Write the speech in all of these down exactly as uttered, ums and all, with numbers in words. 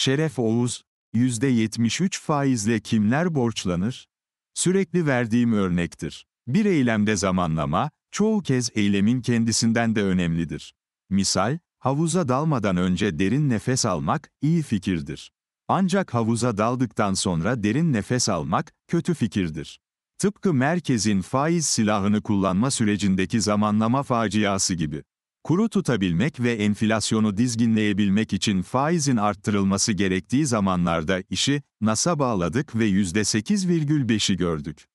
Şeref Oğuz, yüzde yetmiş üç faizle kimler borçlanır? Sürekli verdiğim örnektir. Bir eylemde zamanlama, çoğu kez eylemin kendisinden de önemlidir. Misal, havuza dalmadan önce derin nefes almak iyi fikirdir. Ancak havuza daldıktan sonra derin nefes almak kötü fikirdir. Tıpkı merkezin faiz silahını kullanma sürecindeki zamanlama faciası gibi. Kuru tutabilmek ve enflasyonu dizginleyebilmek için faizin arttırılması gerektiği zamanlarda işi nasa bağladık ve yüzde sekiz virgül beşi gördük.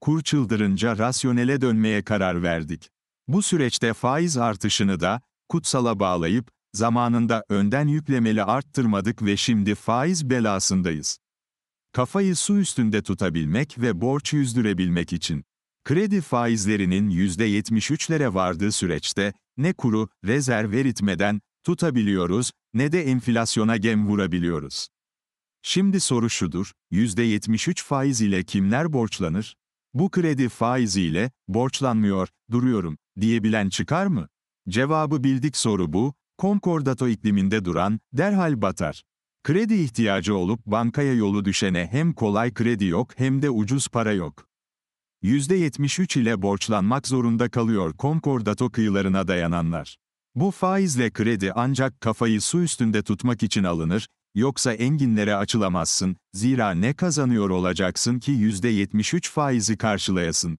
Kur çıldırınca rasyonele dönmeye karar verdik. Bu süreçte faiz artışını da kutsala bağlayıp zamanında önden yüklemeli arttırmadık ve şimdi faiz belasındayız. Kafayı su üstünde tutabilmek ve borç yüzdürebilmek için. Kredi faizlerinin yüzde yetmiş üçlere vardığı süreçte ne kuru rezerv eritmeden tutabiliyoruz ne de enflasyona gem vurabiliyoruz. Şimdi soru şudur, yüzde yetmiş üç faiz ile kimler borçlanır? Bu kredi faiziyle borçlanmıyor, duruyorum diyebilen çıkar mı? Cevabı bildik soru bu, konkordato ikliminde duran derhal batar. Kredi ihtiyacı olup bankaya yolu düşene hem kolay kredi yok hem de ucuz para yok. yüzde yetmiş üç ile borçlanmak zorunda kalıyor konkordato kıyılarına dayananlar. Bu faizle kredi ancak kafayı su üstünde tutmak için alınır, yoksa enginlere açılamazsın, zira ne kazanıyor olacaksın ki yüzde yetmiş üç faizi karşılayasın?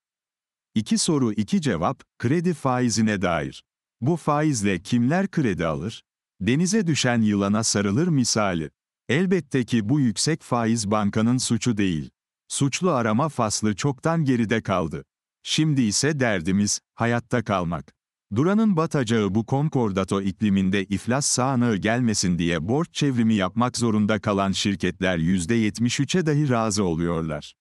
İki soru iki cevap, kredi faizine dair. Bu faizle kimler kredi alır? Denize düşen yılana sarılır misali. Elbette ki bu yüksek faiz bankanın suçu değil. Suçlu arama faslı çoktan geride kaldı. Şimdi ise derdimiz, hayatta kalmak. Duranın batacağı bu konkordato ikliminde iflas sağanağı gelmesin diye borç çevrimi yapmak zorunda kalan şirketler yüzde yetmiş üçe dahi razı oluyorlar.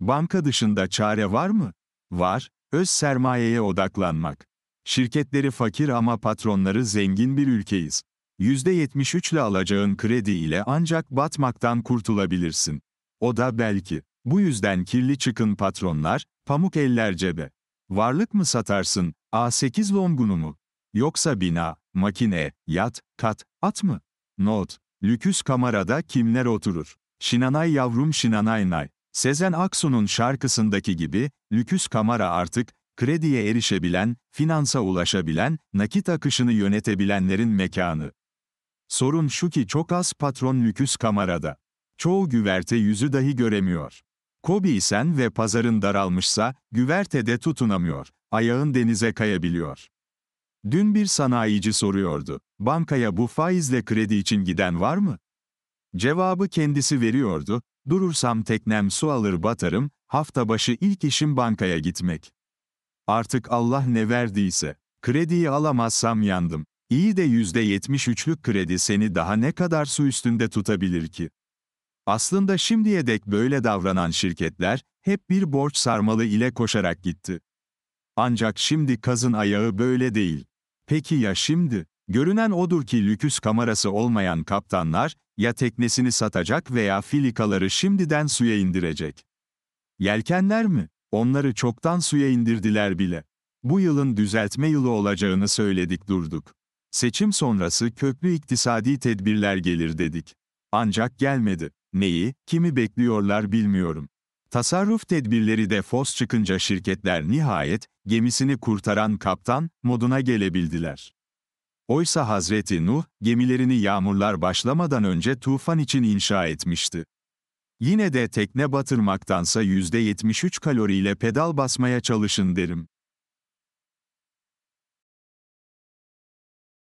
Banka dışında çare var mı? Var, öz sermayeye odaklanmak. Şirketleri fakir ama patronları zengin bir ülkeyiz. yüzde yetmiş üçle alacağın kredi ile ancak batmaktan kurtulabilirsin. O da belki. Bu yüzden kirli çıkın patronlar, pamuk eller cebe. Varlık mı satarsın, A sekiz longunu mu? Yoksa bina, makine, yat, kat, at mı? Not. Lüküs kamerada kimler oturur? Şinanay yavrum şinanay nay. Sezen Aksu'nun şarkısındaki gibi, lüküs kamera artık, krediye erişebilen, finansa ulaşabilen, nakit akışını yönetebilenlerin mekanı. Sorun şu ki çok az patron lüküs kamerada. Çoğu güverte yüzü dahi göremiyor. Kobiysen ve pazarın daralmışsa, güvertede tutunamıyor, ayağın denize kayabiliyor. Dün bir sanayici soruyordu, bankaya bu faizle kredi için giden var mı? Cevabı kendisi veriyordu, durursam teknem su alır batarım, hafta başı ilk işim bankaya gitmek. Artık Allah ne verdiyse, krediyi alamazsam yandım. İyi de yüzde yetmiş üçlük kredi seni daha ne kadar su üstünde tutabilir ki? Aslında şimdiye dek böyle davranan şirketler, hep bir borç sarmalı ile koşarak gitti. Ancak şimdi kazın ayağı böyle değil. Peki ya şimdi? Görünen odur ki lüküs kamerası olmayan kaptanlar, ya teknesini satacak veya filikaları şimdiden suya indirecek. Yelkenler mi? Onları çoktan suya indirdiler bile. Bu yılın düzeltme yılı olacağını söyledik durduk. Seçim sonrası köklü iktisadi tedbirler gelir dedik. Ancak gelmedi. Neyi, kimi bekliyorlar bilmiyorum. Tasarruf tedbirleri de fos çıkınca şirketler nihayet, gemisini kurtaran kaptan, moduna gelebildiler. Oysa Hazreti Nuh, gemilerini yağmurlar başlamadan önce tufan için inşa etmişti. Yine de tekne batırmaktansa yüzde yetmiş üç kaloriyle pedal basmaya çalışın derim.